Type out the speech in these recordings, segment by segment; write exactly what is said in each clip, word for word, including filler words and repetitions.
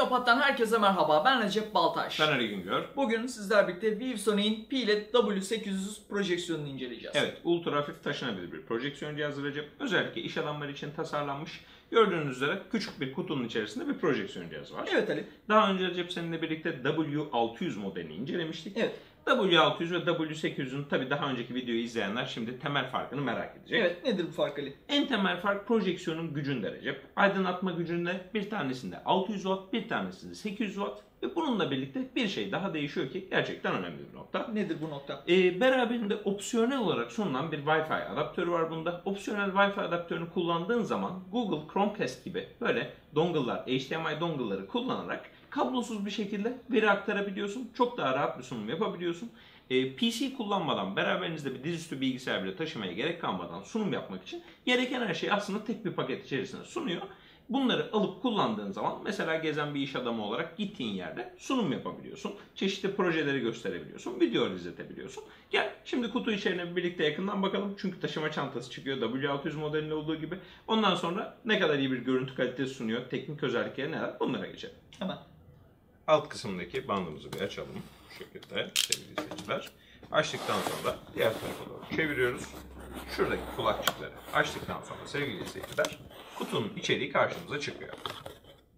Technopat'tan herkese merhaba. Ben Recep Baltaş. Ben Ali Güngör. Bugün sizlerle birlikte ViewSonic'in P L E D W sekiz yüz projeksiyonunu inceleyeceğiz. Evet, ultra hafif taşınabilir bir projeksiyon cihazı Recep. Özellikle iş adamları için tasarlanmış. Gördüğünüz üzere küçük bir kutunun içerisinde bir projeksiyon cihazı var. Evet Ali. Daha önce Recep seninle birlikte W altı yüz modelini incelemiştik. Evet. W altı yüz ve W sekiz yüz'ün tabi daha önceki videoyu izleyenler şimdi temel farkını merak edecek. Evet, nedir bu fark Ali? En temel fark projeksiyonun gücünde Recep. Aydınlatma gücünde bir tanesinde altı yüz watt, bir tanesinde sekiz yüz watt ve bununla birlikte bir şey daha değişiyor ki gerçekten önemli bir nokta. Nedir bu nokta? Ee, beraberinde opsiyonel olarak sunulan bir Wi-Fi adaptörü var bunda. Opsiyonel Wi-Fi adaptörünü kullandığın zaman Google Chromecast gibi böyle dongle'lar, H D M I dongle'ları kullanarak kablosuz bir şekilde veri aktarabiliyorsun. Çok daha rahat bir sunum yapabiliyorsun. E, P C kullanmadan, beraberinizde bir dizüstü bilgisayar bile taşımaya gerek kalmadan sunum yapmak için gereken her şeyi aslında tek bir paket içerisinde sunuyor. Bunları alıp kullandığın zaman mesela gezen bir iş adamı olarak gittiğin yerde sunum yapabiliyorsun. Çeşitli projeleri gösterebiliyorsun. Video izletebiliyorsun. Gel şimdi kutu içeriğine birlikte yakından bakalım. Çünkü taşıma çantası çıkıyor W altı yüz modelinde olduğu gibi. Ondan sonra ne kadar iyi bir görüntü kalitesi sunuyor, teknik özellikleri neler, bunlara geçelim. Hemen. Alt kısımdaki bandımızı bir açalım. Bu şekilde sevgili izleyiciler. Açtıktan sonra diğer tarafa doğru çeviriyoruz. Şuradaki kulakçıkları açtıktan sonra sevgili izleyiciler kutunun içeriği karşımıza çıkıyor.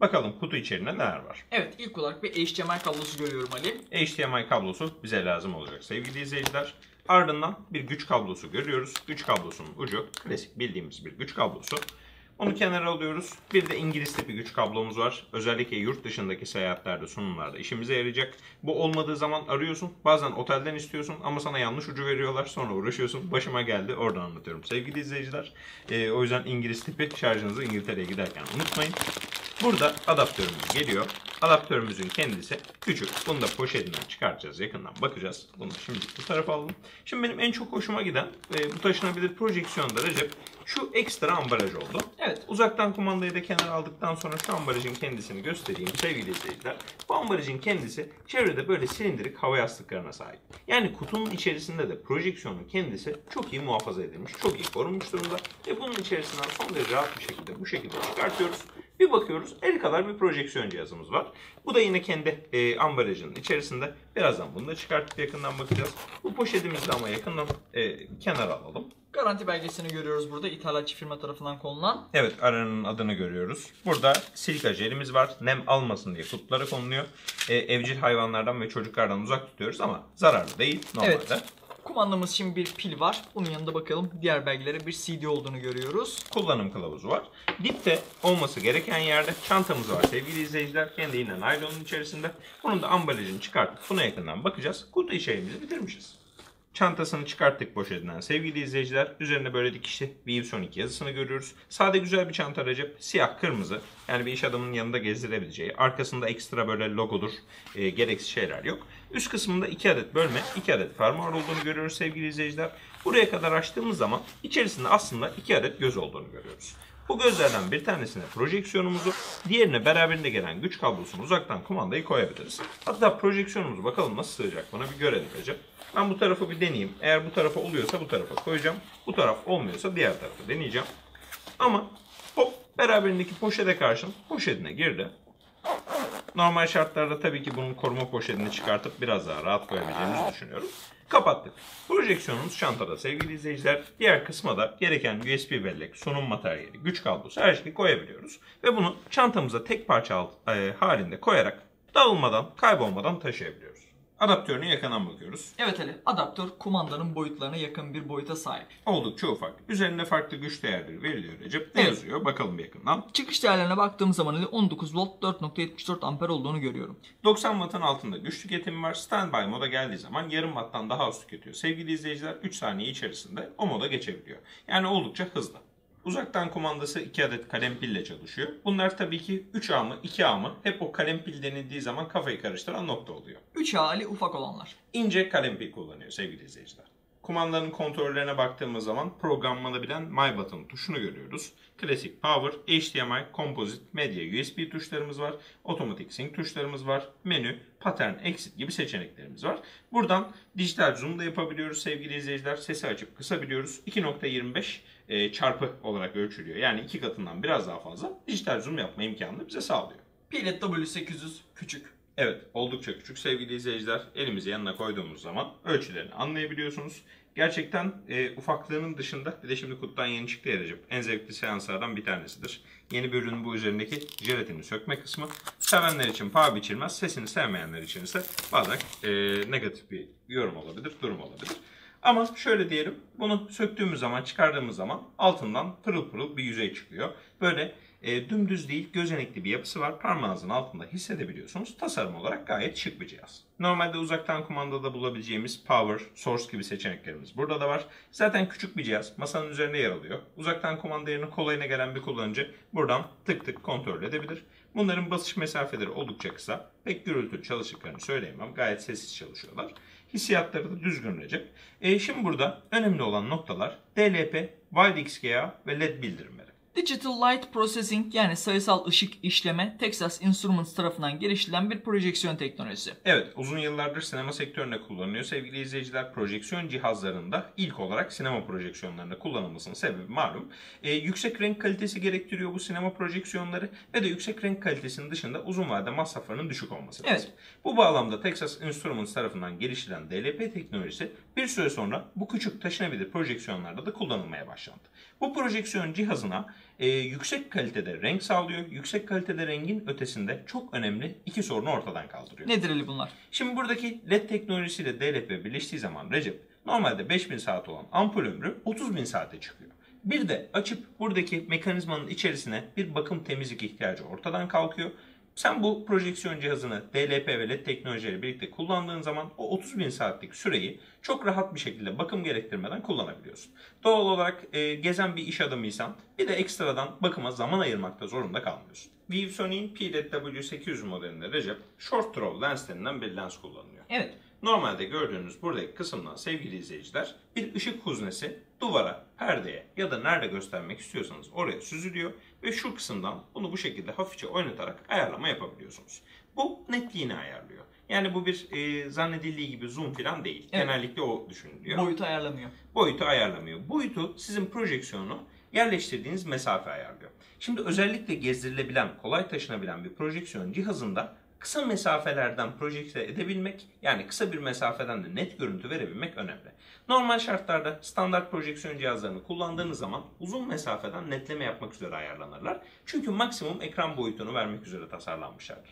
Bakalım kutu içeriğinde neler var? Evet, ilk olarak bir H D M I kablosu görüyorum Ali. H D M I kablosu bize lazım olacak sevgili izleyiciler. Ardından bir güç kablosu görüyoruz. Güç kablosunun ucu klasik bildiğimiz bir güç kablosu. Onu kenara alıyoruz. Bir de İngiliz tipi güç kablomuz var. Özellikle yurt dışındaki seyahatlerde, sunumlarda işimize yarayacak. Bu olmadığı zaman arıyorsun. Bazen otelden istiyorsun ama sana yanlış ucu veriyorlar. Sonra uğraşıyorsun. Başıma geldi. Oradan anlatıyorum sevgili izleyiciler. Ee, o yüzden İngiliz tipi şarjınızı İngiltere'ye giderken unutmayın. Burada adaptörümüz geliyor. Adaptörümüzün kendisi küçük. Bunu da poşetinden çıkartacağız. Yakından bakacağız. Bunu şimdi bu tarafa alalım. Şimdi benim en çok hoşuma giden e, bu taşınabilir projeksiyonda Recep şu ekstra ambalaj oldu. Evet, uzaktan kumandayı da kenara aldıktan sonra şu ambalajın kendisini göstereyim sevgili izleyiciler. Bu ambalajın kendisi çevrede böyle silindirik hava yastıklarına sahip. Yani kutunun içerisinde de projeksiyonun kendisi çok iyi muhafaza edilmiş, çok iyi korunmuş durumda. Ve bunun içerisinden son derece rahat bir şekilde bu şekilde çıkartıyoruz. Bir bakıyoruz, el kadar bir projeksiyon cihazımız var. Bu da yine kendi e, ambalajının içerisinde. Birazdan bunu da çıkartıp yakından bakacağız. Bu poşetimizde ama yakından e, kenara alalım. Garanti belgesini görüyoruz burada. İthalatçı firma tarafından konulan. Evet, aranın adını görüyoruz. Burada silika jelimiz var. Nem almasın diye kutulara konuluyor. E, evcil hayvanlardan ve çocuklardan uzak tutuyoruz ama zararlı değil normalde. Evet. Kumandamız için bir pil var. Bunun yanında bakalım diğer belgelere bir C D olduğunu görüyoruz. Kullanım kılavuzu var. Dipte olması gereken yerde çantamız var sevgili izleyiciler. Kendi yine naylonun içerisinde. Bunun da ambalajını çıkartıp buna yakından bakacağız. Kutu içeriğimizi bitirmişiz. Çantasını çıkarttık poşetinden sevgili izleyiciler. Üzerine böyle dikişli ViewSonic yazısını görüyoruz. Sade güzel bir çanta Recep. Siyah kırmızı. Yani bir iş adamının yanında gezdirebileceği. Arkasında ekstra böyle logodur. E, gereksiz şeyler yok. Üst kısmında iki adet bölme, iki adet fermuar olduğunu görüyoruz sevgili izleyiciler. Buraya kadar açtığımız zaman içerisinde aslında iki adet göz olduğunu görüyoruz. Bu gözlerden bir tanesine projeksiyonumuzu, diğerine beraberinde gelen güç kablosunu uzaktan kumandayı koyabiliriz. Hatta projeksiyonumuzu bakalım nasıl sığacak, buna bir görelim Recep. Ben bu tarafı bir deneyeyim. Eğer bu tarafa oluyorsa bu tarafa koyacağım. Bu taraf olmuyorsa diğer tarafa deneyeceğim. Ama hop, beraberindeki poşete karşın poşetine girdi. Normal şartlarda tabii ki bunun koruma poşetini çıkartıp biraz daha rahat koyabileceğimizi düşünüyorum. Kapattık. Projeksiyonumuz çantada sevgili izleyiciler. Diğer kısma da gereken U S B bellek, sunum materyali, güç kablosu her şeyi koyabiliyoruz. Ve bunu çantamıza tek parça halinde koyarak dağılmadan, kaybolmadan taşıyabiliyoruz. Adaptörünü yakından bakıyoruz. Evet Ali, adaptör kumandanın boyutlarına yakın bir boyuta sahip. Oldukça ufak. Üzerinde farklı güç değerleri veriliyor Recep. Ne evet. Yazıyor? Bakalım bir yakından. Çıkış değerlerine baktığım zaman on dokuz volt dört nokta yetmiş dört amper olduğunu görüyorum. doksan wattın altında güç tüketimi var. Standby moda geldiği zaman yarım watttan daha az tüketiyor. Sevgili izleyiciler, üç saniye içerisinde o moda geçebiliyor. Yani oldukça hızlı. Uzaktan kumandası iki adet kalem pille çalışıyor. Bunlar tabii ki üç A mı iki A mı, hep o kalem pil denildiği zaman kafayı karıştıran nokta oluyor. üç A'lı ufak olanlar. İnce kalem pil kullanıyor sevgili izleyiciler. Kumandanın kontrollerine baktığımız zaman programlanabilen My Button tuşunu görüyoruz. Klasik Power, H D M I, Composite, Media, U S B tuşlarımız var. Otomatik Sync tuşlarımız var. Menü, Pattern, Exit gibi seçeneklerimiz var. Buradan dijital zoom da yapabiliyoruz sevgili izleyiciler. Sesi açıp kısabiliyoruz. iki nokta yirmi beş e, çarpı olarak ölçülüyor. Yani iki katından biraz daha fazla dijital zoom yapma imkanını bize sağlıyor. P L E D W sekiz yüz küçük. Evet, oldukça küçük sevgili izleyiciler. Elimizi yanına koyduğumuz zaman ölçülerini anlayabiliyorsunuz. Gerçekten e, ufaklığının dışında, bir de şimdi kutudan yeni çıktı ya Recep, en zevkli seanslardan bir tanesidir. Yeni bir ürünün bu üzerindeki jelatini sökme kısmı. Sevenler için paha biçilmez, sesini sevmeyenler için ise bazen e, negatif bir yorum olabilir, durum olabilir. Ama şöyle diyelim, bunu söktüğümüz zaman, çıkardığımız zaman altından pırıl pırıl bir yüzey çıkıyor. Böyle e, dümdüz değil, gözenekli bir yapısı var. Parmağınızın altında hissedebiliyorsunuz. Tasarım olarak gayet şık bir cihaz. Normalde uzaktan kumandada bulabileceğimiz power, source gibi seçeneklerimiz burada da var. Zaten küçük bir cihaz, masanın üzerinde yer alıyor. Uzaktan kumanda yerine kolayına gelen bir kullanıcı buradan tık tık kontrol edebilir. Bunların basış mesafeleri oldukça kısa. Pek gürültülü çalıştıklarını söyleyemem. Gayet sessiz çalışıyorlar. Hissiyatları da düzgün Recep. E, şimdi burada önemli olan noktalar D L P, W X G A ve L E D bildirimleri. Digital Light Processing, yani sayısal ışık işleme, Texas Instruments tarafından geliştirilen bir projeksiyon teknolojisi. Evet, uzun yıllardır sinema sektöründe kullanılıyor sevgili izleyiciler. Projeksiyon cihazlarında ilk olarak sinema projeksiyonlarında kullanılmasının sebebi malum. Ee, yüksek renk kalitesi gerektiriyor bu sinema projeksiyonları ve de yüksek renk kalitesinin dışında uzun vadede masraflarının düşük olması lazım. Evet. Bu bağlamda Texas Instruments tarafından geliştirilen D L P teknolojisi bir süre sonra bu küçük taşınabilir projeksiyonlarda da kullanılmaya başlandı. Bu projeksiyon cihazına Ee, yüksek kalitede renk sağlıyor. Yüksek kalitede rengin ötesinde çok önemli iki sorunu ortadan kaldırıyor. Nedir Ali bunlar? Şimdi buradaki L E D teknolojisiyle D L P birleştiği zaman Recep, normalde beş bin saat olan ampul ömrü otuz bin saate çıkıyor. Bir de açıp buradaki mekanizmanın içerisine bir bakım temizlik ihtiyacı ortadan kalkıyor. Sen bu projeksiyon cihazını D L P ve L E D teknolojileri birlikte kullandığın zaman o otuz bin saatlik süreyi çok rahat bir şekilde bakım gerektirmeden kullanabiliyorsun. Doğal olarak e, gezen bir iş adamıysan bir de ekstradan bakıma zaman ayırmakta zorunda kalmıyorsun. ViewSonic'in P L E D W sekiz yüz modelinde Recep, Short Throw lens denilen bir lens kullanılıyor. Evet. Normalde gördüğünüz buradaki kısımdan sevgili izleyiciler bir ışık huznesi duvara, perdeye ya da nerede göstermek istiyorsanız oraya süzülüyor ve şu kısımdan bunu bu şekilde hafifçe oynatarak ayarlama yapabiliyorsunuz. Bu netliğini ayarlıyor. Yani bu bir e, zannedildiği gibi zoom falan değil. Evet. Genellikle o düşünülüyor. Boyutu ayarlamıyor. Boyutu ayarlamıyor. Boyutu sizin projeksiyonu yerleştirdiğiniz mesafe ayarlıyor. Şimdi özellikle gezdirilebilen, kolay taşınabilen bir projeksiyon cihazında kısa mesafelerden projekte edebilmek, yani kısa bir mesafeden de net görüntü verebilmek önemli. Normal şartlarda standart projeksiyon cihazlarını kullandığınız zaman uzun mesafeden netleme yapmak üzere ayarlanırlar. Çünkü maksimum ekran boyutunu vermek üzere tasarlanmışlardır.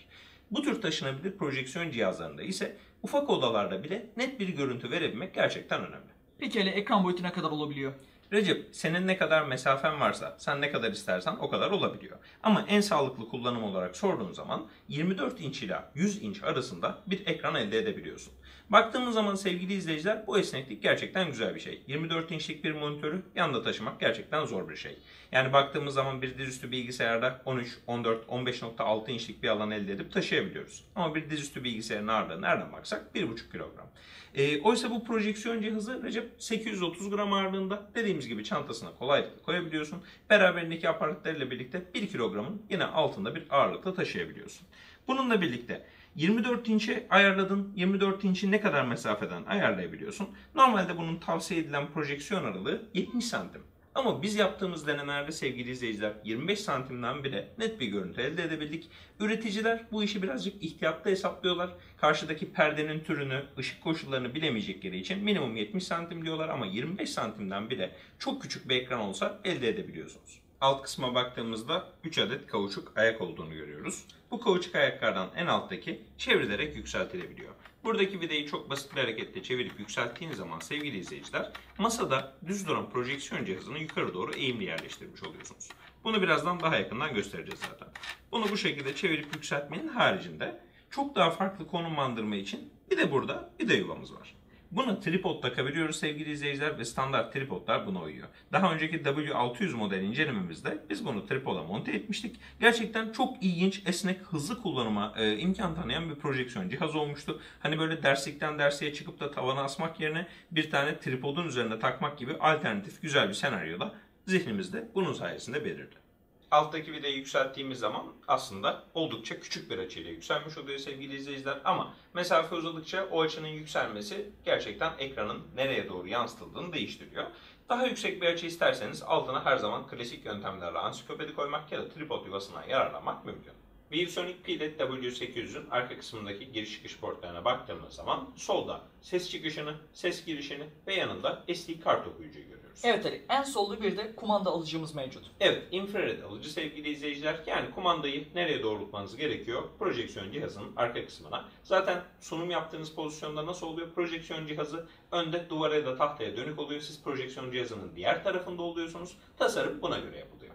Bu tür taşınabilir projeksiyon cihazlarında ise ufak odalarda bile net bir görüntü verebilmek gerçekten önemli. Peki hele ekran boyutu ne kadar olabiliyor? Recep, senin ne kadar mesafen varsa, sen ne kadar istersen o kadar olabiliyor. Ama en sağlıklı kullanım olarak sorduğun zaman yirmi dört inç ile yüz inç arasında bir ekran elde edebiliyorsun. Baktığımız zaman sevgili izleyiciler, bu esneklik gerçekten güzel bir şey. yirmi dört inçlik bir monitörü yanında taşımak gerçekten zor bir şey. Yani baktığımız zaman bir dizüstü bilgisayarda on üç, on dört, on beş nokta altı inçlik bir alan elde edip taşıyabiliyoruz. Ama bir dizüstü bilgisayarın ağırlığı nereden baksak bir buçuk kilogram. E, oysa bu projeksiyon cihazı Recep sekiz yüz otuz gram ağırlığında, dediğim gibi çantasına kolaylıkla koyabiliyorsun. Beraberindeki aparatlarıyla birlikte bir kilogramın yine altında bir ağırlıkla taşıyabiliyorsun. Bununla birlikte yirmi dört inçe ayarladın. yirmi dört inçi ne kadar mesafeden ayarlayabiliyorsun? Normalde bunun tavsiye edilen projeksiyon aralığı yetmiş santim. Ama biz yaptığımız denemelerde sevgili izleyiciler yirmi beş santimden bile net bir görüntü elde edebildik. Üreticiler bu işi birazcık ihtiyatla hesaplıyorlar. Karşıdaki perdenin türünü, ışık koşullarını bilemeyecekleri için minimum yetmiş santim diyorlar ama yirmi beş santimden bile çok küçük bir ekran olsa elde edebiliyorsunuz. Alt kısma baktığımızda üç adet kauçuk ayak olduğunu görüyoruz. Bu kauçuk ayaklardan en alttaki çevrilerek yükseltilebiliyor. Buradaki vidayı çok basit bir hareketle çevirip yükselttiğiniz zaman sevgili izleyiciler, masada düz duran projeksiyon cihazını yukarı doğru eğimli yerleştirmiş oluyorsunuz. Bunu birazdan daha yakından göstereceğiz zaten. Bunu bu şekilde çevirip yükseltmenin haricinde çok daha farklı konumlandırma için bir de burada vida yuvamız var. Buna tripod takabiliyoruz sevgili izleyiciler ve standart tripodlar buna uyuyor. Daha önceki W altı yüz model incelememizde biz bunu tripoda monte etmiştik. Gerçekten çok ilginç, esnek, hızlı kullanıma e, imkan tanıyan bir projeksiyon cihazı olmuştu. Hani böyle derslikten dersiye çıkıp da tavana asmak yerine bir tane tripodun üzerine takmak gibi alternatif güzel bir senaryoda zihnimizde bunun sayesinde belirdi. Alttaki vidayı yükselttiğimiz zaman aslında oldukça küçük bir açıyla yükselmiş oluyor sevgili izleyiciler. Ama mesafe uzadıkça o açının yükselmesi gerçekten ekranın nereye doğru yansıtıldığını değiştiriyor. Daha yüksek bir açı isterseniz altına her zaman klasik yöntemlerle ansiklopedi koymak ya da tripod yuvasından yararlanmak mümkün. ViewSonic PLED W sekiz yüz'ün arka kısmındaki giriş çıkış portlarına baktığımız zaman solda ses çıkışını, ses girişini ve yanında S D kart okuyucuyu görüyoruz. Evet Ali, en solda bir de kumanda alıcımız mevcut. Evet, infrared alıcı sevgili izleyiciler. Yani kumandayı nereye doğrultmanız gerekiyor? Projeksiyon cihazının arka kısmına. Zaten sunum yaptığınız pozisyonda nasıl oluyor? Projeksiyon cihazı önde duvara ya da tahtaya dönük oluyor. Siz projeksiyon cihazının diğer tarafında oluyorsunuz. Tasarım buna göre yapılıyor.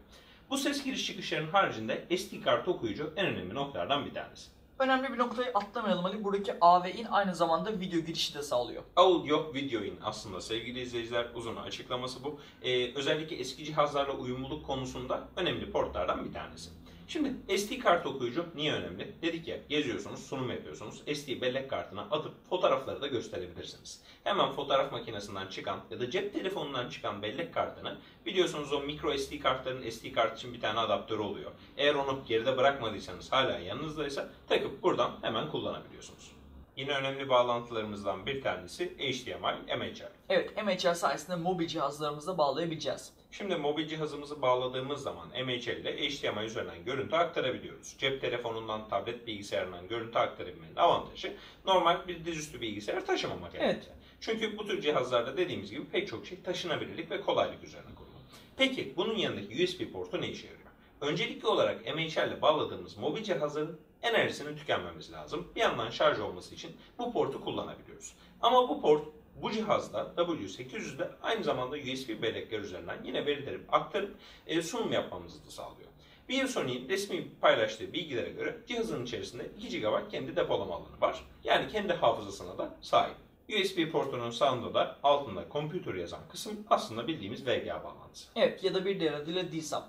Bu ses giriş çıkışlarının haricinde S D kart okuyucu en önemli noktalardan bir tanesi. Önemli bir noktayı atlamayalım Ali. Buradaki A ve in aynı zamanda video girişi de sağlıyor. Audio video in aslında sevgili izleyiciler, uzun açıklaması bu. Ee, özellikle eski cihazlarla uyumluluk konusunda önemli portlardan bir tanesi. Şimdi S D kart okuyucu niye önemli? Dedik ya, geziyorsunuz, sunum yapıyorsunuz. S D bellek kartına atıp fotoğrafları da gösterebilirsiniz. Hemen fotoğraf makinesinden çıkan ya da cep telefonundan çıkan bellek kartını, biliyorsunuz o micro S D kartların S D kart için bir tane adaptörü oluyor. Eğer onu geride bırakmadıysanız, hala yanınızdaysa takıp buradan hemen kullanabiliyorsunuz. Yine önemli bağlantılarımızdan bir tanesi H D M I, M H L. Evet, M H L sayesinde mobil cihazlarımızı bağlayabileceğiz. Şimdi mobil cihazımızı bağladığımız zaman M H L ile H D M I üzerinden görüntü aktarabiliyoruz. Cep telefonundan, tablet bilgisayarından görüntü aktarabilmenin avantajı normal bir dizüstü bilgisayar taşımamak. Evet. Çünkü bu tür cihazlarda dediğimiz gibi pek çok şey taşınabilirlik ve kolaylık üzerine kurulu. Peki bunun yanındaki U S B portu ne işe yarıyor? Öncelikli olarak M H L ile bağladığımız mobil cihazların enerjisini tükenmemiz lazım. Bir yandan şarj olması için bu portu kullanabiliyoruz. Ama bu port bu cihazda W sekiz yüz'de aynı zamanda U S B bellekler üzerinden yine verileri aktarıp e, sunum yapmamızı da sağlıyor. ViewSonic'in resmi paylaştığı bilgilere göre cihazın içerisinde iki gigabayt kendi depolama alanı var. Yani kendi hafızasına da sahip. U S B portunun sağında da altında computer yazan kısım aslında bildiğimiz V G A bağlantısı. Evet, ya da bir diğer adıyla D-Sub.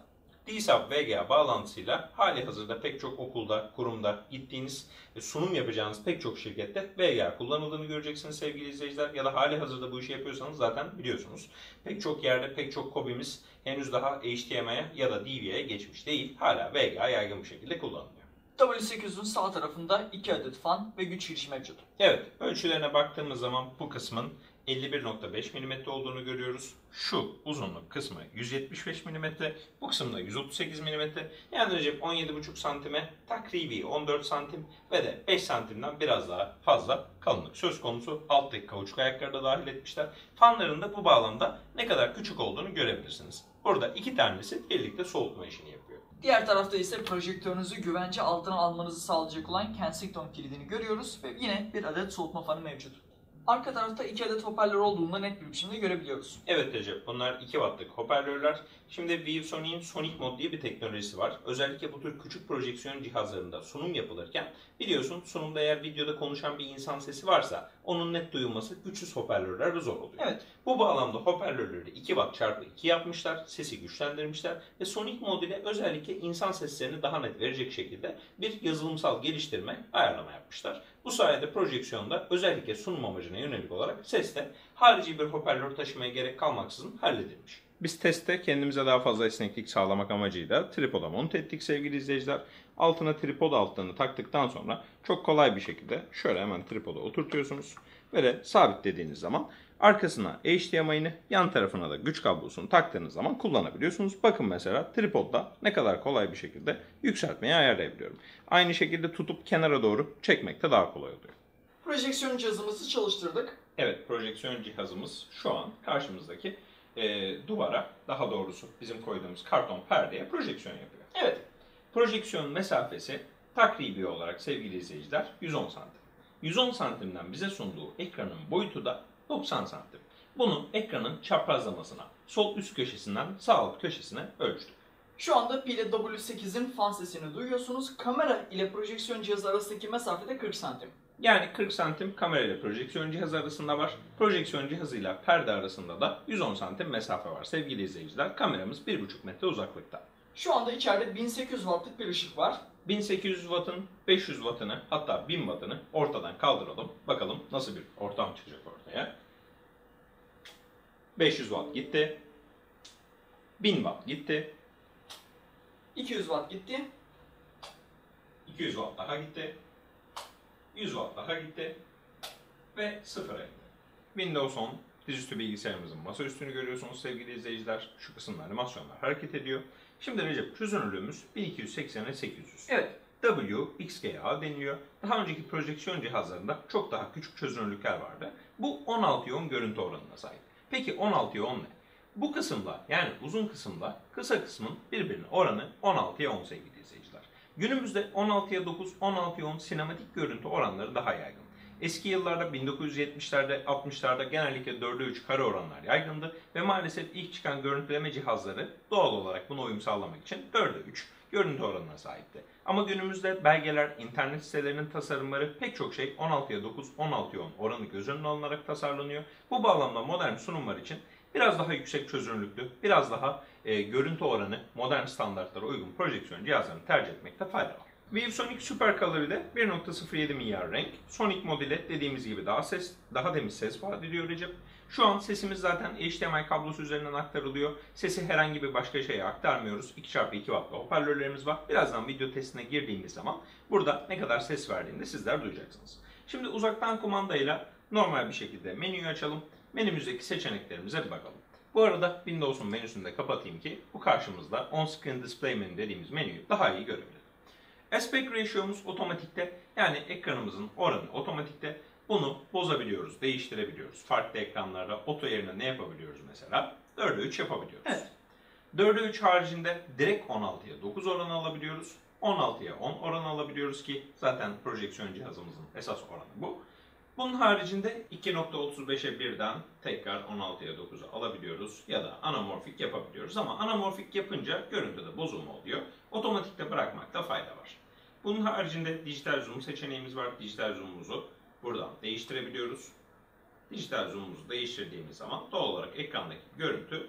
D-Sub V G A bağlantısıyla hali hazırda pek çok okulda, kurumda, gittiğiniz, sunum yapacağınız pek çok şirkette V G A kullanıldığını göreceksiniz sevgili izleyiciler. Ya da hali hazırda bu işi yapıyorsanız zaten biliyorsunuz. Pek çok yerde pek çok kobimiz henüz daha H D M I'ye ya da D V I'ye geçmiş değil. Hala V G A yaygın bir şekilde kullanılıyor. W sekiz yüz'ün sağ tarafında iki adet fan ve güç girişi mevcut. Evet, ölçülerine baktığımız zaman bu kısmın elli bir nokta beş milimetre olduğunu görüyoruz. Şu uzunluk kısmı yüz yetmiş beş milimetre, bu kısımda yüz otuz sekiz milimetre. Yani Recep on yedi buçuk santime, takribi on dört santim ve de beş santimden biraz daha fazla kalınlık söz konusu. Alttaki kauçuk ayakları da dahil etmişler. Fanların da bu bağlamda ne kadar küçük olduğunu görebilirsiniz. Burada iki tanesi birlikte soğutma işini yapıyor. Diğer tarafta ise projektörünüzü güvence altına almanızı sağlayacak olan Kensington kilidini görüyoruz ve yine bir adet soğutma fanı mevcut. Arka tarafta iki adet hoparlör olduğunda net bir biçimde görebiliyoruz. Evet Recep, bunlar iki wattlık hoparlörler. Şimdi ViewSonic'in Sonic Mode diye bir teknolojisi var. Özellikle bu tür küçük projeksiyon cihazlarında sunum yapılırken biliyorsun, sunumda eğer videoda konuşan bir insan sesi varsa onun net duyulması güçsüz hoparlörlerde zor oluyor. Evet. Bu bağlamda hoparlörleri iki watt çarpı iki yapmışlar, sesi güçlendirmişler ve Sonic Mode ile özellikle insan seslerini daha net verecek şekilde bir yazılımsal geliştirme, ayarlama yapmışlar. Bu sayede projeksiyonda özellikle sunum amacına yönelik olarak seste harici bir hoparlör taşımaya gerek kalmaksızın halledilmiş. Biz testte kendimize daha fazla esneklik sağlamak amacıyla tripoda monte ettik sevgili izleyiciler. Altına tripod altlığını taktıktan sonra çok kolay bir şekilde şöyle hemen tripoda oturtuyorsunuz. Böyle sabitlediğiniz zaman arkasına H D M I'ni, yan tarafına da güç kablosunu taktığınız zaman kullanabiliyorsunuz. Bakın mesela tripodda ne kadar kolay bir şekilde yükseltmeyi ayarlayabiliyorum. Aynı şekilde tutup kenara doğru çekmek de daha kolay oluyor. Projeksiyon cihazımızı çalıştırdık. Evet, projeksiyon cihazımız şu an karşımızdaki e, duvara, daha doğrusu bizim koyduğumuz karton perdeye projeksiyon yapıyor. Evet, projeksiyon mesafesi takribi olarak sevgili izleyiciler yüz on santim. yüz on santimden bize sunduğu ekranın boyutu da doksan santim. Bunu ekranın çaprazlamasına, sol üst köşesinden sağ alt köşesine ölçtük. Şu anda P L E D W sekiz'in fan sesini duyuyorsunuz. Kamera ile projeksiyon cihazı arasındaki mesafe de kırk santim. Yani kırk santim kamera ile projeksiyon cihazı arasında var. Projeksiyon cihazıyla perde arasında da yüz on santim mesafe var. Sevgili izleyiciler, kameramız bir buçuk metre uzaklıkta. Şu anda içeride bin sekiz yüz wattlık bir ışık var. bin sekiz yüz watt'ın beş yüz watt'ını, hatta bin watt'ını ortadan kaldıralım. Bakalım nasıl bir ortam çıkacak ortaya. beş yüz watt gitti. bin watt gitti. iki yüz watt gitti. iki yüz watt daha gitti. yüz watt daha gitti. Ve sıfıra indi. Windows on dizüstü bilgisayarımızın masaüstünü görüyorsunuz sevgili izleyiciler. Şu kısımda animasyonlar hareket ediyor. Şimdi Recep, çözünürlüğümüz bin iki yüz seksen çarpı sekiz yüz. Evet, W X G A deniliyor. Daha önceki projeksiyon cihazlarında çok daha küçük çözünürlükler vardı. Bu on altıya on görüntü oranına sahip. Peki on altıya on ne? Bu kısımla, yani uzun kısımla kısa kısmın birbirine oranı on altıya on sevgili izleyiciler. Günümüzde on altıya dokuz, on altıya on sinematik görüntü oranları daha yaygın. Eski yıllarda bin dokuz yüz yetmişlerde, altmışlarda genellikle dörde üç kare oranlar yaygındı ve maalesef ilk çıkan görüntüleme cihazları doğal olarak buna uyum sağlamak için dörde üç görüntü oranına sahipti. Ama günümüzde belgeler, internet sitelerinin tasarımları, pek çok şey on altıya dokuz, on altıya on oranı göz önüne alınarak tasarlanıyor. Bu bağlamda modern sunumlar için biraz daha yüksek çözünürlüklü, biraz daha e, görüntü oranı modern standartlara uygun projeksiyon cihazlarını tercih etmekte fayda var. ViewSonic SuperColor ile bir nokta sıfır yedi milyar renk, Sonic Mode ile dediğimiz gibi daha ses, daha temiz ses vaat ediyor Recep. Şu an sesimiz zaten H D M I kablosu üzerinden aktarılıyor. Sesi herhangi bir başka şeye aktarmıyoruz. iki çarpı iki wattlı hoparlörlerimiz var. Birazdan video testine girdiğimiz zaman burada ne kadar ses verdiğini de sizler duyacaksınız. Şimdi uzaktan kumandayla normal bir şekilde menüyü açalım. Menümüzdeki seçeneklerimize bir bakalım. Bu arada Windows'un menüsünü de kapatayım ki bu karşımızda On Screen Display menü dediğimiz menüyü daha iyi görebiliriz. Aspect ratio'muz otomatikte, yani ekranımızın oranı otomatikte. Bunu bozabiliyoruz, değiştirebiliyoruz. Farklı ekranlarda oto yerine ne yapabiliyoruz mesela? dörde üç yapabiliyoruz. Evet. dörde üç haricinde direkt on altıya dokuz oranı alabiliyoruz. on altıya on oranı alabiliyoruz ki zaten projeksiyon cihazımızın esas oranı bu. Bunun haricinde iki nokta otuz beşe birden tekrar on altıya dokuzu alabiliyoruz ya da anamorfik yapabiliyoruz, ama anamorfik yapınca görüntüde bozulma oluyor. Otomatikte bırakmakta fayda var. Bunun haricinde dijital zoom seçeneğimiz var. Dijital zoom'umuzu buradan değiştirebiliyoruz. Dijital zoom'umuzu değiştirdiğimiz zaman doğal olarak ekrandaki görüntü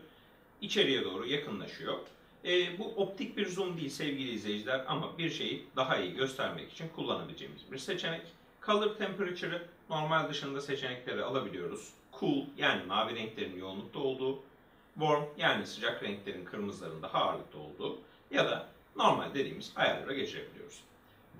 içeriye doğru yakınlaşıyor. E, bu optik bir zoom değil sevgili izleyiciler, ama bir şeyi daha iyi göstermek için kullanabileceğimiz bir seçenek. Color Temperature'ı normal dışında seçenekleri alabiliyoruz. Cool, yani mavi renklerin yoğunlukta olduğu. Warm, yani sıcak renklerin kırmızıların daha ağırlıkta olduğu. Ya da normal dediğimiz ayarlara geçirebiliyoruz.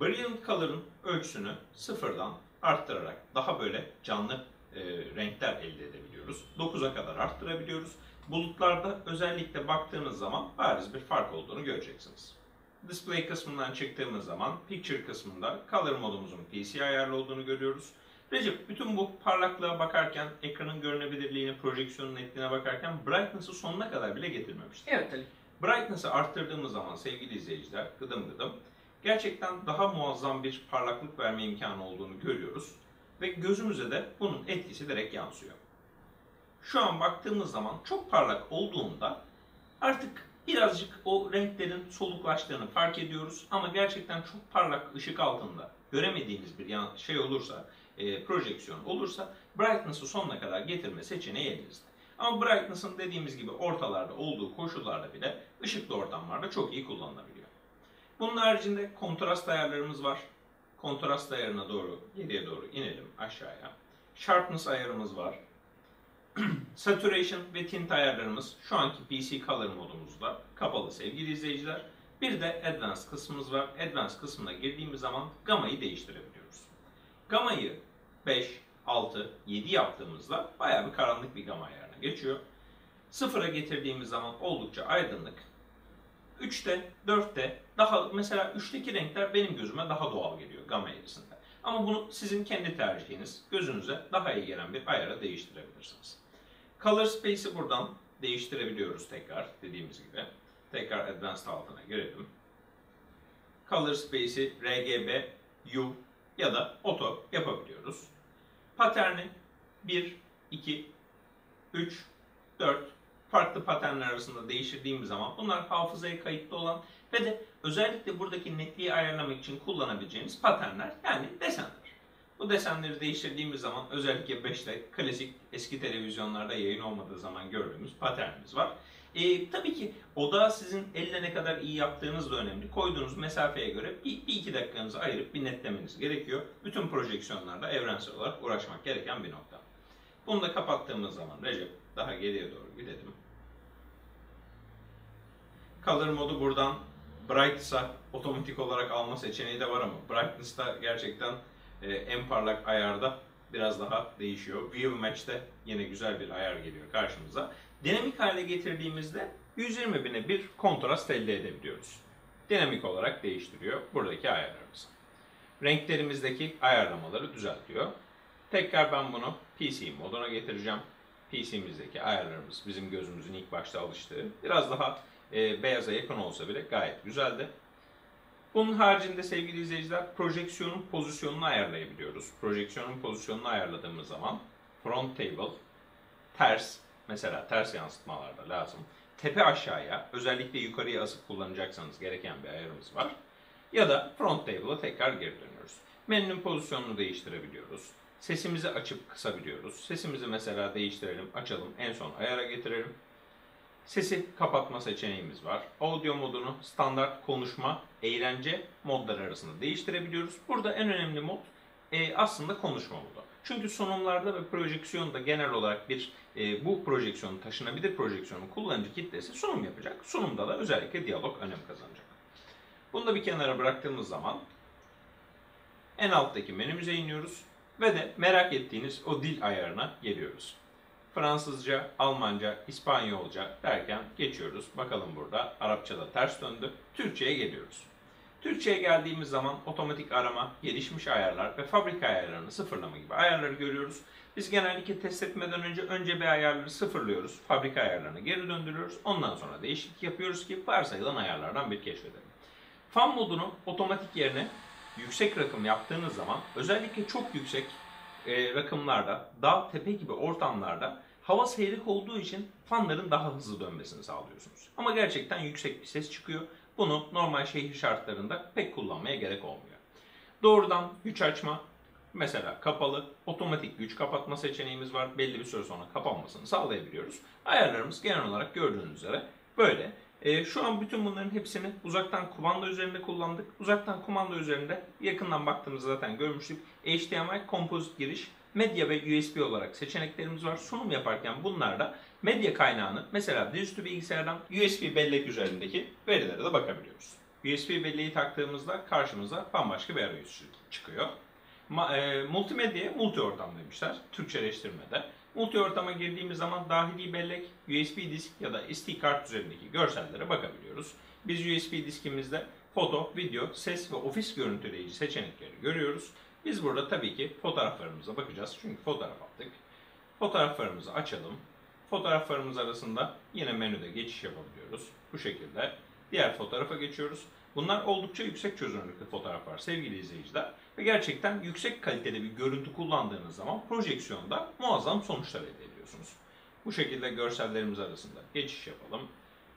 Brilliant Color'ın ölçüsünü sıfırdan arttırarak daha böyle canlı e, renkler elde edebiliyoruz. dokuza kadar arttırabiliyoruz. Bulutlarda özellikle baktığınız zaman bariz bir fark olduğunu göreceksiniz. Display kısmından çıktığımız zaman Picture kısmında Color modumuzun P C ayarlı olduğunu görüyoruz. Recep, bütün bu parlaklığa bakarken, ekranın görünebilirliğine, projeksiyonun netliğine bakarken Brightness'ı sonuna kadar bile getirmemiştik. Evet Ali. Brightness'ı arttırdığımız zaman sevgili izleyiciler, gıdım gıdım, gerçekten daha muazzam bir parlaklık verme imkanı olduğunu görüyoruz. Ve gözümüze de bunun etkisi direkt yansıyor. Şu an baktığımız zaman çok parlak olduğunda artık birazcık o renklerin soluklaştığını fark ediyoruz, ama gerçekten çok parlak ışık altında göremediğimiz bir şey olursa, e, projeksiyon olursa Brightness'ı sonuna kadar getirme seçeneği elinizde. Ama Brightness'ın dediğimiz gibi ortalarda olduğu koşullarda bile ışıklı ortamlarda çok iyi kullanılabiliyor. Bunun haricinde kontrast ayarlarımız var. Kontrast ayarına doğru, geriye doğru inelim aşağıya. Sharpness ayarımız var. Saturation ve tint ayarlarımız şu anki P C Color modumuzda kapalı sevgili izleyiciler. Bir de Advanced kısmımız var. Advanced kısmına girdiğimiz zaman gamayı değiştirebiliyoruz. Gamayı beş, altı, yedi yaptığımızda bayağı bir karanlık bir gama ayarına geçiyor. sıfıra getirdiğimiz zaman oldukça aydınlık. üçte, dörtte daha, mesela üçteki renkler benim gözüme daha doğal geliyor gama eğrisinde. Ama bunu sizin kendi tercihiniz, gözünüze daha iyi gelen bir ayara değiştirebilirsiniz. Color Space'i buradan değiştirebiliyoruz tekrar dediğimiz gibi. Tekrar Advanced altına girelim. Color Space'i R G B, U ya da Auto yapabiliyoruz. Paterni bir, iki, üç, dört farklı paternler arasında değiştirdiğimiz zaman bunlar hafızaya kayıtlı olan ve de özellikle buradaki netliği ayarlamak için kullanabileceğimiz paternler, yani desenler. Bu desenleri değiştirdiğimiz zaman özellikle beşte klasik eski televizyonlarda yayın olmadığı zaman gördüğümüz paternimiz var. Ee, tabii ki odağı sizin elle ne kadar iyi yaptığınız da önemli. Koyduğunuz mesafeye göre bir, bir iki dakikanızı ayırıp bir netlemeniz gerekiyor. Bütün projeksiyonlarda evrensel olarak uğraşmak gereken bir nokta. Bunu da kapattığımız zaman Recep, daha geriye doğru gidelim. Color modu buradan Brightness'a otomatik olarak alma seçeneği de var, ama Brightness'ta gerçekten Ee, en parlak ayarda biraz daha değişiyor. View Match'te yine güzel bir ayar geliyor karşımıza. Dinamik hale getirdiğimizde yüz yirmi bine bir kontrast elde edebiliyoruz. dinamik olarak değiştiriyor buradaki ayarlarımızı. Renklerimizdeki ayarlamaları düzeltiyor. Tekrar ben bunu P C moduna getireceğim. P C'mizdeki ayarlarımız bizim gözümüzün ilk başta alıştığı, biraz daha e, beyaza yakın olsa bile gayet güzeldi. Bunun haricinde sevgili izleyiciler, projeksiyonun pozisyonunu ayarlayabiliyoruz. Projeksiyonun pozisyonunu ayarladığımız zaman front table, ters, mesela ters yansıtmalarda lazım. Tepe aşağıya, özellikle yukarıya asıp kullanacaksanız gereken bir ayarımız var. Ya da front table'a tekrar geri dönüyoruz. Menünün pozisyonunu değiştirebiliyoruz. Sesimizi açıp kısabiliyoruz. Sesimizi mesela değiştirelim, açalım, en son ayara getirelim. Sesi kapatma seçeneğimiz var. Audio modunu standart konuşma, eğlence modları arasında değiştirebiliyoruz. Burada en önemli mod e, aslında konuşma modu. Çünkü sunumlarda ve projeksiyonda genel olarak bir e, bu projeksiyonu, taşınabilir projeksiyonun kullanıcı kitlesi sunum yapacak. Sunumda da özellikle diyalog önem kazanacak. Bunu da bir kenara bıraktığımız zaman en alttaki menümüze iniyoruz. Ve de merak ettiğiniz o dil ayarına geliyoruz. Fransızca, Almanca, İspanyolca derken geçiyoruz. Bakalım burada Arapça'da ters döndü. Türkçe'ye geliyoruz. Türkçe'ye geldiğimiz zaman otomatik arama, gelişmiş ayarlar ve fabrika ayarlarını sıfırlama gibi ayarları görüyoruz. Biz genellikle test etmeden önce önce bir ayarları sıfırlıyoruz. Fabrika ayarlarını geri döndürüyoruz. Ondan sonra değişiklik yapıyoruz ki varsayılan ayarlardan bir keşfedelim. Fan modunu otomatik yerine yüksek rakım yaptığınız zaman, özellikle çok yüksek e, rakımlarda, dağ, tepe gibi ortamlarda hava seyrek olduğu için fanların daha hızlı dönmesini sağlıyorsunuz. Ama gerçekten yüksek bir ses çıkıyor. Bunu normal şehir şartlarında pek kullanmaya gerek olmuyor. Doğrudan güç açma, mesela kapalı, otomatik güç kapatma seçeneğimiz var. Belli bir süre sonra kapanmasını sağlayabiliyoruz. Ayarlarımız genel olarak gördüğünüz üzere böyle. E, şu an bütün bunların hepsini uzaktan kumanda üzerinde kullandık. Uzaktan kumanda üzerinde yakından baktığımızda zaten görmüştük. H D M I, kompozit giriş, medya ve U S B olarak seçeneklerimiz var. Sunum yaparken bunlarda medya kaynağını mesela dizüstü bilgisayardan U S B bellek üzerindeki verilere de bakabiliyoruz. U S B belleği taktığımızda karşımıza bambaşka bir arayüz çıkıyor. Ma, e, multimedya, multi ortam demişler Türkçeleştirmede. Multi ortama girdiğimiz zaman dahili bellek, U S B disk ya da S D kart üzerindeki görsellere bakabiliyoruz. Biz U S B diskimizde foto, video, ses ve ofis görüntüleyici seçenekleri görüyoruz. Biz burada tabii ki fotoğraflarımıza bakacağız çünkü fotoğraf attık. Fotoğraflarımızı açalım. Fotoğraflarımız arasında yine menüde geçiş yapabiliyoruz. Bu şekilde diğer fotoğrafa geçiyoruz. Bunlar oldukça yüksek çözünürlüklü fotoğraflar sevgili izleyiciler. Ve gerçekten yüksek kaliteli bir görüntü kullandığınız zaman projeksiyonda muazzam sonuçlar elde ediyorsunuz. Bu şekilde görsellerimiz arasında geçiş yapalım.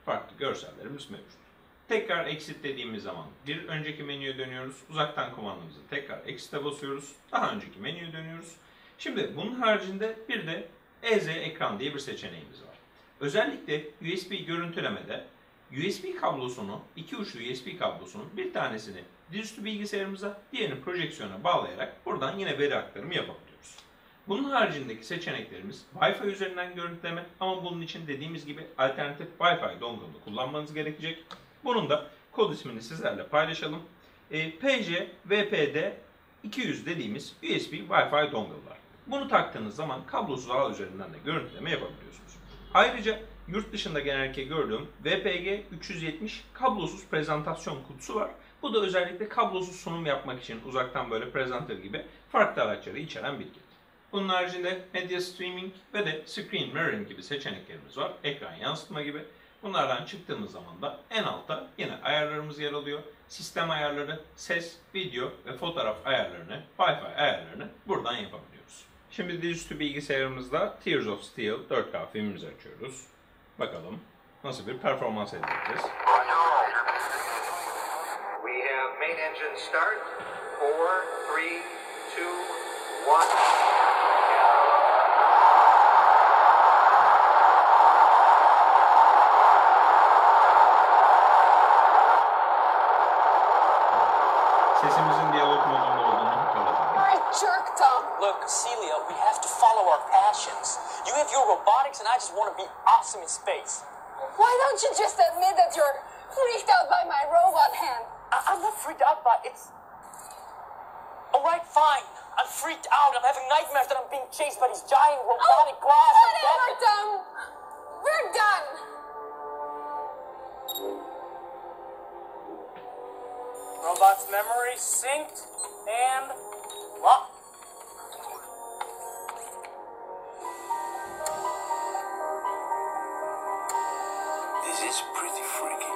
Farklı görsellerimiz mevcut. Tekrar exit dediğimiz zaman bir önceki menüye dönüyoruz. Uzaktan kumandamızı tekrar exit'e basıyoruz. Daha önceki menüye dönüyoruz. Şimdi bunun haricinde bir de E Z ekran diye bir seçeneğimiz var. Özellikle U S B görüntülemede U S B kablosunu, iki uçlu U S B kablosunun bir tanesini dizüstü bilgisayarımıza, diğerini projeksiyona bağlayarak buradan yine veri aktarımı yapabiliyoruz. Bunun haricindeki seçeneklerimiz Wi-Fi üzerinden görüntüleme, ama bunun için dediğimiz gibi alternatif Wi-Fi dongle'ını kullanmanız gerekecek. Bunun da kod ismini sizlerle paylaşalım. E, P C W P D iki yüz dediğimiz U S B Wi-Fi dongle'lar. Bunu taktığınız zaman kablosuz ağ üzerinden de görüntüleme yapabiliyorsunuz. Ayrıca yurt dışında genellikle gördüğüm W P G üç yüz yetmiş kablosuz prezentasyon kutusu var. Bu da özellikle kablosuz sunum yapmak için uzaktan böyle presenter gibi farklı araçları içeren bir kit. Bunun haricinde medya streaming ve de screen mirroring gibi seçeneklerimiz var. Ekran yansıtma gibi. Bunlardan çıktığımız zaman da en altta yine ayarlarımız yer alıyor. Sistem ayarları, ses, video ve fotoğraf ayarlarını, Wi-Fi ayarlarını buradan yapabiliyoruz. Şimdi dizüstü bilgisayarımızda Tears of Steel dört K filmimizi açıyoruz. Bakalım nasıl bir performans elde edeceğiz. Sesimizin diyalog modunda olduğunu kapatalım. You have your robotics and I just want to be awesome in space. Why don't you just admit that you're freaked out by my robot hand? I I'm not freaked out by it. Alright, fine. I'm freaked out. I'm having nightmares that I'm being chased by these giant robotic oh, glasses. Whatever, Tom. We're done. Robot's memory synced and locked. This is pretty freaky.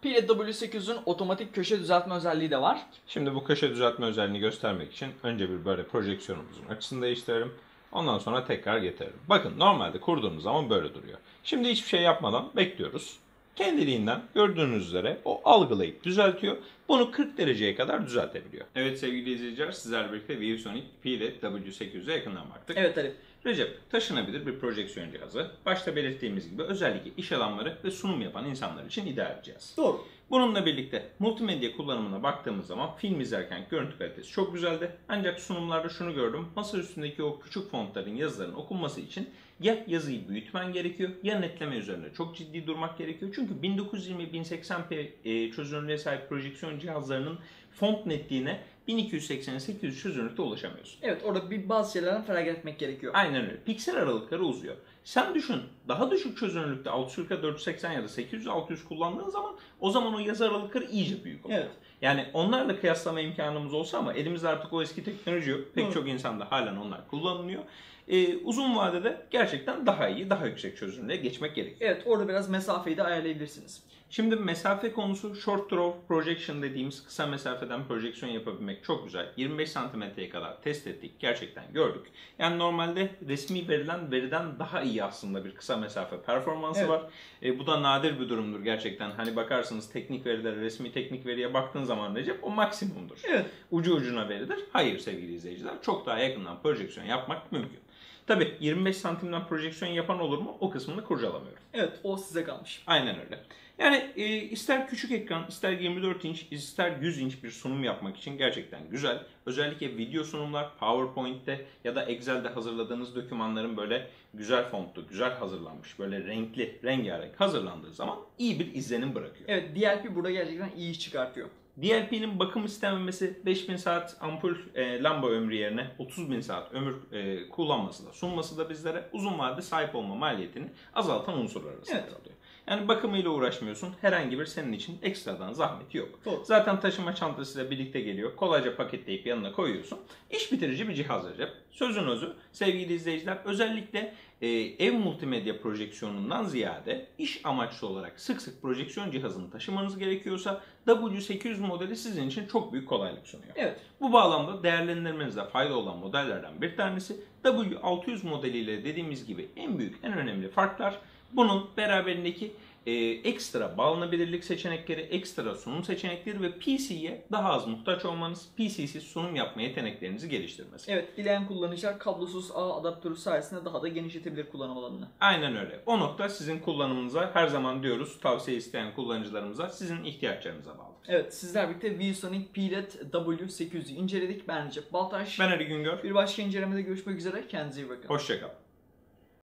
P L E D W sekiz yüzün otomatik köşe düzeltme özelliği de var. Şimdi bu köşe düzeltme özelliğini göstermek için önce bir böyle projeksiyonumuzun açısını değiştirelim. Ondan sonra tekrar getiririm. Bakın normalde kurduğumuz zaman böyle duruyor. Şimdi hiçbir şey yapmadan bekliyoruz. Kendiliğinden gördüğünüz üzere o algılayıp düzeltiyor. Bunu kırk dereceye kadar düzeltebiliyor. Evet sevgili izleyiciler, sizlerle birlikte ViewSonic P L E D W sekiz yüze yakından baktık. Evet Ali. Recep, taşınabilir bir projeksiyon cihazı. Başta belirttiğimiz gibi özellikle iş alanları ve sunum yapan insanlar için ideal bir cihaz. Doğru. Bununla birlikte multimedya kullanımına baktığımız zaman film izlerken görüntü kalitesi çok güzeldi. Ancak sunumlarda şunu gördüm. Masa üstündeki o küçük fontların yazılarının okunması için ya yazıyı büyütmen gerekiyor ya netleme üzerine çok ciddi durmak gerekiyor. Çünkü bin dokuz yüz yirmi bin seksen p çözünürlüğe sahip projeksiyon cihazlarının font netliğine bin iki yüz seksen sekiz yüz çözünürlükte ulaşamıyorsun. Evet, orada bir bazı şeylerden feragat etmek gerekiyor. Aynen öyle. Piksel aralıkları uzuyor. Sen düşün, daha düşük çözünürlükte altı yüz kırk dört seksen ya da sekiz yüz altı yüz kullandığın zaman o zaman o yazı aralıkları iyice büyük oluyor. Evet. Yani onlarla kıyaslama imkanımız olsa ama elimizde artık o eski teknoloji yok. Pek evet. Çok insanda halen onlar kullanılıyor. Ee, uzun vadede gerçekten daha iyi, daha yüksek çözünürlüğe geçmek gerekiyor. Evet, orada biraz mesafeyi de ayarlayabilirsiniz. Şimdi mesafe konusu, short throw projection dediğimiz kısa mesafeden projeksiyon yapabilmek çok güzel. yirmi beş santimetreye kadar test ettik, gerçekten gördük. Yani normalde resmi verilen veriden daha iyi aslında bir kısa mesafe performansı evet. Var. E, bu da nadir bir durumdur gerçekten. Hani bakarsınız teknik verilere, resmi teknik veriye baktığın zaman Recep o maksimumdur. Evet. Ucu ucuna veridir. Hayır sevgili izleyiciler, çok daha yakından projeksiyon yapmak mümkün. Tabi yirmi beş santimden projeksiyon yapan olur mu? O kısmını kurcalamıyorum. Evet, o size kalmış. Aynen öyle. Yani e, ister küçük ekran, ister yirmi dört inç, ister yüz inç bir sunum yapmak için gerçekten güzel. Özellikle video sunumlar, PowerPoint'te ya da Excel'de hazırladığınız dokümanların böyle güzel fontlu, güzel hazırlanmış, böyle renkli, rengarenk hazırlandığı zaman iyi bir izlenim bırakıyor. Evet, D L P burada gerçekten iyi iş çıkartıyor. D L P'nin bakım istenmemesi, beş bin saat ampul e, lamba ömrü yerine otuz bin saat ömür e, kullanması da sunması da bizlere uzun vadede sahip olma maliyetini azaltan unsurlar arasında evet. Kalıyor. Yani bakımıyla uğraşmıyorsun. Herhangi bir senin için ekstradan zahmeti yok. Doğru. Zaten taşıma çantasıyla birlikte geliyor. Kolayca paketleyip yanına koyuyorsun. İş bitirici bir cihaz Recep. Sözün özü sevgili izleyiciler, özellikle e, ev multimedya projeksiyonundan ziyade iş amaçlı olarak sık sık projeksiyon cihazını taşımanız gerekiyorsa W sekiz yüz modeli sizin için çok büyük kolaylık sunuyor. Evet. Bu bağlamda değerlendirmenizde fayda olan modellerden bir tanesi W altı yüz modeliyle dediğimiz gibi en büyük, en önemli farklar. Bunun beraberindeki e, ekstra bağlanabilirlik seçenekleri, ekstra sunum seçenekleri ve P C'ye daha az muhtaç olmanız, P C'siz sunum yapma yeteneklerinizi geliştirmesi. Evet, dileyen kullanıcılar kablosuz ağ adaptörü sayesinde daha da genişletebilir kullanım alanını. Aynen öyle. O nokta sizin kullanımınıza, her zaman diyoruz tavsiye isteyen kullanıcılarımıza, sizin ihtiyaçlarınıza bağlı. Evet, sizler birlikte ViewSonic P L E D W sekiz yüzü inceledik. Ben Recep Baltaş. Ben Ali Güngör. Bir başka incelemede görüşmek üzere. Kendinize iyi bakın. Hoşçakalın.